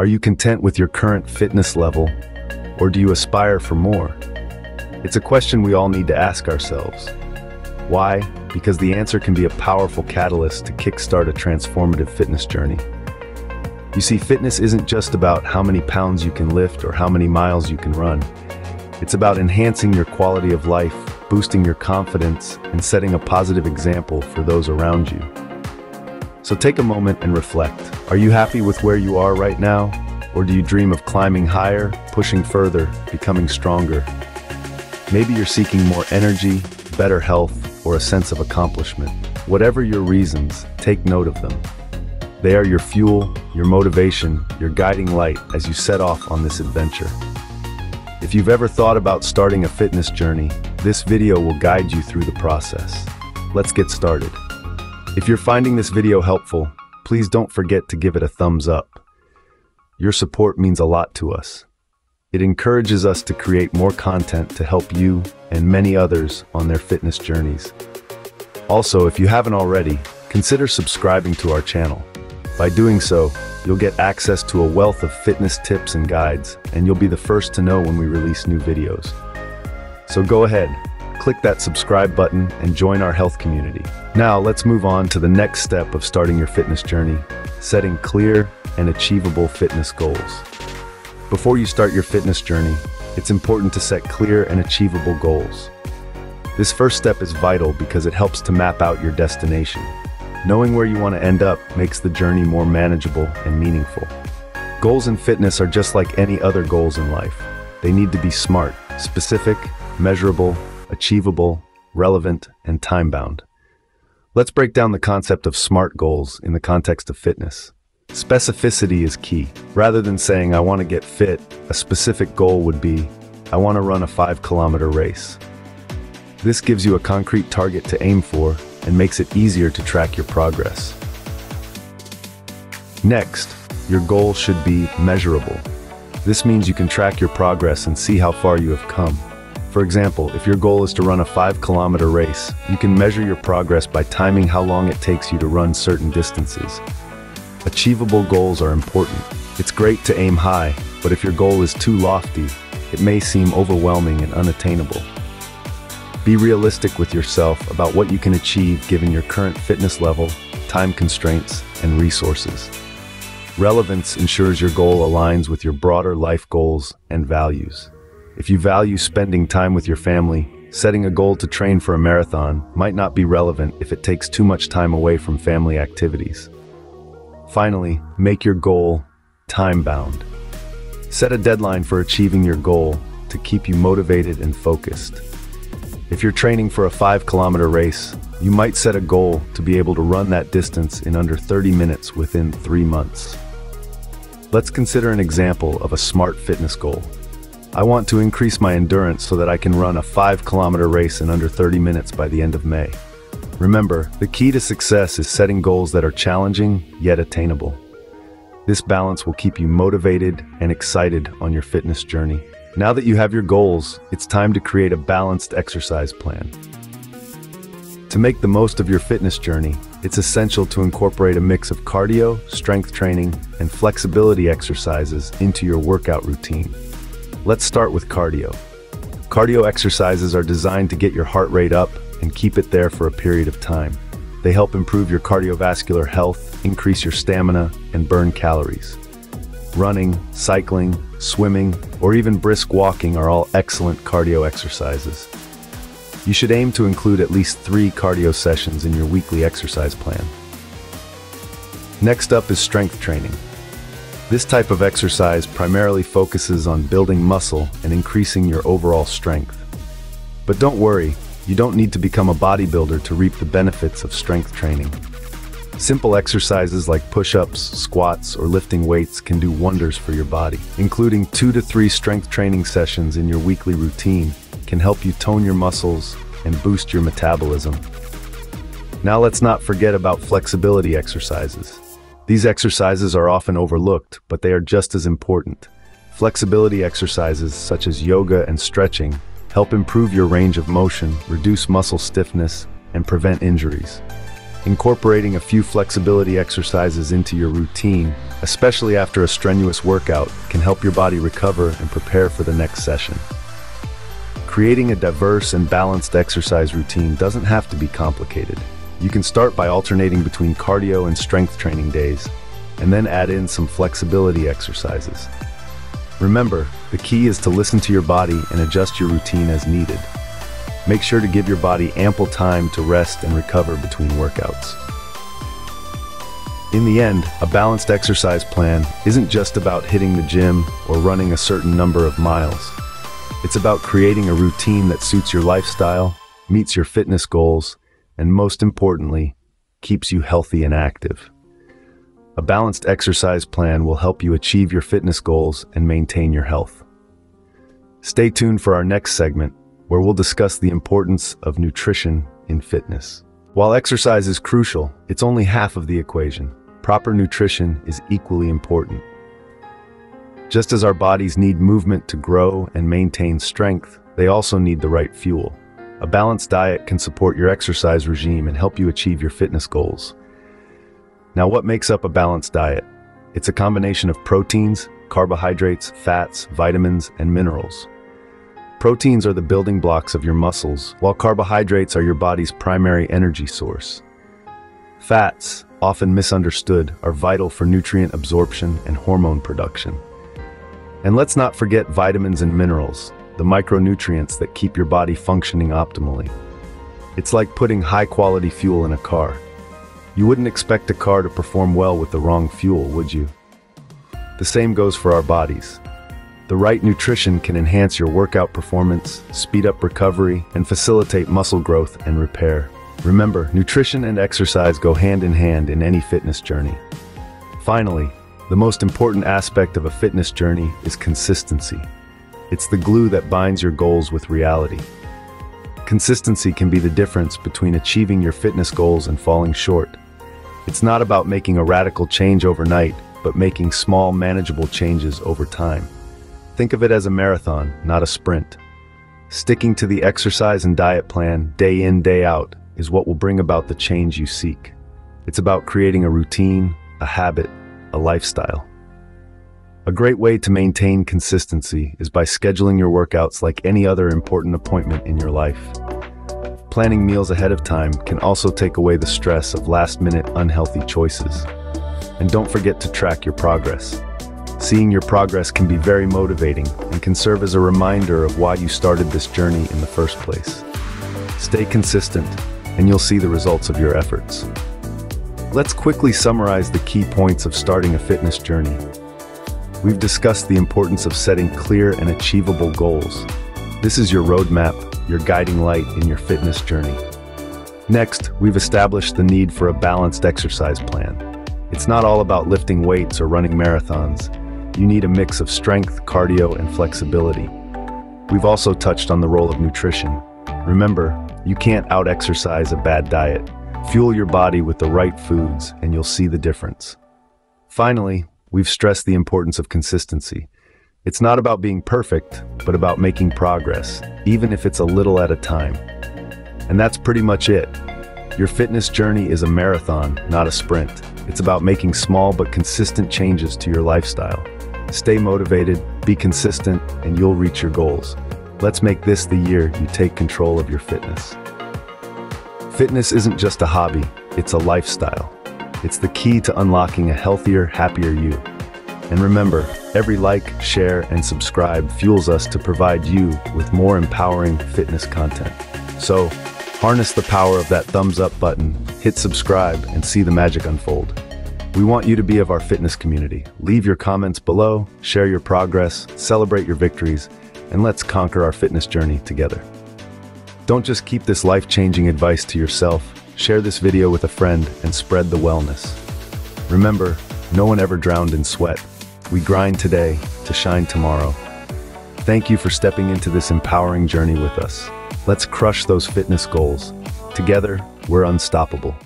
Are you content with your current fitness level, or do you aspire for more? It's a question we all need to ask ourselves. Why? Because the answer can be a powerful catalyst to kickstart a transformative fitness journey. You see, fitness isn't just about how many pounds you can lift or how many miles you can run. It's about enhancing your quality of life, boosting your confidence, and setting a positive example for those around you. So take a moment and reflect. Are you happy with where you are right now? Or do you dream of climbing higher, pushing further, becoming stronger? Maybe you're seeking more energy, better health, or a sense of accomplishment. Whatever your reasons, take note of them. They are your fuel, your motivation, your guiding light as you set off on this adventure. If you've ever thought about starting a fitness journey, this video will guide you through the process. Let's get started. If you're finding this video helpful, please don't forget to give it a thumbs up. Your support means a lot to us. It encourages us to create more content to help you and many others on their fitness journeys. Also, if you haven't already, consider subscribing to our channel. By doing so, you'll get access to a wealth of fitness tips and guides, and you'll be the first to know when we release new videos. So go ahead, click that subscribe button and join our health community. Now let's move on to the next step of starting your fitness journey, setting clear and achievable fitness goals. Before you start your fitness journey, it's important to set clear and achievable goals. This first step is vital because it helps to map out your destination. Knowing where you want to end up makes the journey more manageable and meaningful. Goals in fitness are just like any other goals in life. They need to be smart, specific, measurable, achievable, relevant, and time-bound. Let's break down the concept of SMART goals in the context of fitness. Specificity is key. Rather than saying, I want to get fit, a specific goal would be, I want to run a 5-kilometer race. This gives you a concrete target to aim for and makes it easier to track your progress. Next, your goal should be measurable. This means you can track your progress and see how far you have come. For example, if your goal is to run a 5-kilometer race, you can measure your progress by timing how long it takes you to run certain distances. Achievable goals are important. It's great to aim high, but if your goal is too lofty, it may seem overwhelming and unattainable. Be realistic with yourself about what you can achieve given your current fitness level, time constraints, and resources. Relevance ensures your goal aligns with your broader life goals and values. If you value spending time with your family, setting a goal to train for a marathon might not be relevant if it takes too much time away from family activities. Finally, make your goal time-bound. Set a deadline for achieving your goal to keep you motivated and focused. If you're training for a 5-kilometer race, you might set a goal to be able to run that distance in under 30 minutes within 3 months. Let's consider an example of a SMART fitness goal. I want to increase my endurance so that I can run a 5-kilometer race in under 30 minutes by the end of May. Remember, the key to success is setting goals that are challenging yet attainable. This balance will keep you motivated and excited on your fitness journey. Now that you have your goals, it's time to create a balanced exercise plan. To make the most of your fitness journey, it's essential to incorporate a mix of cardio, strength training, and flexibility exercises into your workout routine. Let's start with cardio. Cardio exercises are designed to get your heart rate up and keep it there for a period of time. They help improve your cardiovascular health, increase your stamina, and burn calories. Running, cycling, swimming, or even brisk walking are all excellent cardio exercises. You should aim to include at least 3 cardio sessions in your weekly exercise plan. Next up is strength training. This type of exercise primarily focuses on building muscle and increasing your overall strength. But don't worry, you don't need to become a bodybuilder to reap the benefits of strength training. Simple exercises like push-ups, squats, or lifting weights can do wonders for your body. Including 2 to 3 strength training sessions in your weekly routine can help you tone your muscles and boost your metabolism. Now let's not forget about flexibility exercises. These exercises are often overlooked, but they are just as important. Flexibility exercises such as yoga and stretching help improve your range of motion, reduce muscle stiffness, and prevent injuries. Incorporating a few flexibility exercises into your routine, especially after a strenuous workout, can help your body recover and prepare for the next session. Creating a diverse and balanced exercise routine doesn't have to be complicated. You can start by alternating between cardio and strength training days, and then add in some flexibility exercises. Remember, the key is to listen to your body and adjust your routine as needed. Make sure to give your body ample time to rest and recover between workouts. In the end, a balanced exercise plan isn't just about hitting the gym or running a certain number of miles. It's about creating a routine that suits your lifestyle, meets your fitness goals, and most importantly, keeps you healthy and active. A balanced exercise plan will help you achieve your fitness goals and maintain your health. Stay tuned for our next segment, where we'll discuss the importance of nutrition in fitness. While exercise is crucial, it's only half of the equation. Proper nutrition is equally important. Just as our bodies need movement to grow and maintain strength, they also need the right fuel. A balanced diet can support your exercise regime and help you achieve your fitness goals. Now, what makes up a balanced diet? It's a combination of proteins, carbohydrates, fats, vitamins, and minerals. Proteins are the building blocks of your muscles, while carbohydrates are your body's primary energy source. Fats, often misunderstood, are vital for nutrient absorption and hormone production. And let's not forget vitamins and minerals, the micronutrients that keep your body functioning optimally. It's like putting high-quality fuel in a car. You wouldn't expect a car to perform well with the wrong fuel, would you? The same goes for our bodies. The right nutrition can enhance your workout performance, speed up recovery, and facilitate muscle growth and repair. Remember, nutrition and exercise go hand in hand in any fitness journey. Finally, the most important aspect of a fitness journey is consistency. It's the glue that binds your goals with reality. Consistency can be the difference between achieving your fitness goals and falling short. It's not about making a radical change overnight, but making small, manageable changes over time. Think of it as a marathon, not a sprint. Sticking to the exercise and diet plan, day in, day out, is what will bring about the change you seek. It's about creating a routine, a habit, a lifestyle. A great way to maintain consistency is by scheduling your workouts like any other important appointment in your life. Planning meals ahead of time can also take away the stress of last-minute unhealthy choices. And don't forget to track your progress. Seeing your progress can be very motivating and can serve as a reminder of why you started this journey in the first place. Stay consistent, and you'll see the results of your efforts. Let's quickly summarize the key points of starting a fitness journey. We've discussed the importance of setting clear and achievable goals. This is your roadmap, your guiding light in your fitness journey. Next, we've established the need for a balanced exercise plan. It's not all about lifting weights or running marathons. You need a mix of strength, cardio, and flexibility. We've also touched on the role of nutrition. Remember, you can't out-exercise a bad diet. Fuel your body with the right foods and you'll see the difference. Finally, we've stressed the importance of consistency. It's not about being perfect, but about making progress, even if it's a little at a time. And that's pretty much it. Your fitness journey is a marathon, not a sprint. It's about making small but consistent changes to your lifestyle. Stay motivated, be consistent, and you'll reach your goals. Let's make this the year you take control of your fitness. Fitness isn't just a hobby, it's a lifestyle. It's the key to unlocking a healthier, happier you. And remember, every like, share, and subscribe fuels us to provide you with more empowering fitness content. So, harness the power of that thumbs up button, hit subscribe, and see the magic unfold. We want you to be of our fitness community. Leave your comments below, share your progress, celebrate your victories, and let's conquer our fitness journey together. Don't just keep this life-changing advice to yourself, share this video with a friend and spread the wellness. Remember, no one ever drowned in sweat. We grind today to shine tomorrow. Thank you for stepping into this empowering journey with us. Let's crush those fitness goals. Together, we're unstoppable.